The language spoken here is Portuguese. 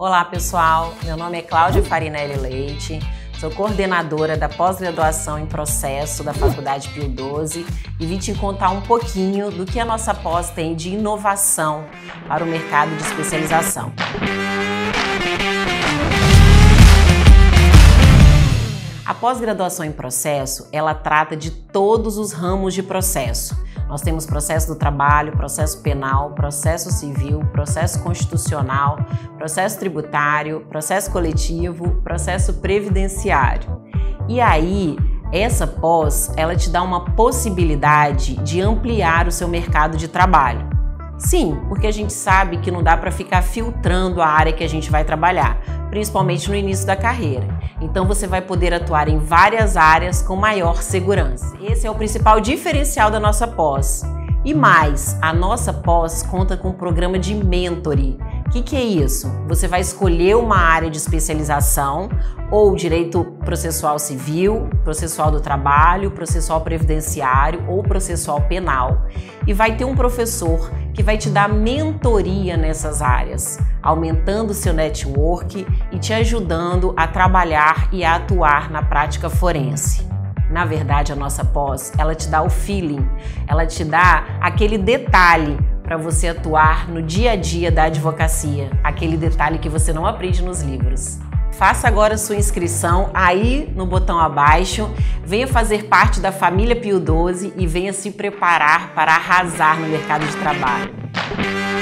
Olá pessoal, meu nome é Cláudia Farinelli Leite, sou coordenadora da pós-graduação em processo da Faculdade Pio XII e vim te contar um pouquinho do que a nossa pós tem de inovação para o mercado de especialização. A pós-graduação em processo, ela trata de todos os ramos de processo. Nós temos processo do trabalho, processo penal, processo civil, processo constitucional, processo tributário, processo coletivo, processo previdenciário. E aí, essa pós, ela te dá uma possibilidade de ampliar o seu mercado de trabalho. Sim, porque a gente sabe que não dá para ficar filtrando a área que a gente vai trabalhar, principalmente no início da carreira. Então você vai poder atuar em várias áreas com maior segurança. Esse é o principal diferencial da nossa pós. E mais, a nossa pós conta com um programa de mentoring. O que é isso? Você vai escolher uma área de especialização, ou direito processual civil, processual do trabalho, processual previdenciário ou processual penal, e vai ter um professor que vai te dar mentoria nessas áreas, aumentando o seu network e te ajudando a trabalhar e a atuar na prática forense. Na verdade, a nossa pós, ela te dá o feeling, ela te dá aquele detalhe para você atuar no dia a dia da advocacia, aquele detalhe que você não aprende nos livros. Faça agora sua inscrição aí no botão abaixo, venha fazer parte da família Pio XII e venha se preparar para arrasar no mercado de trabalho.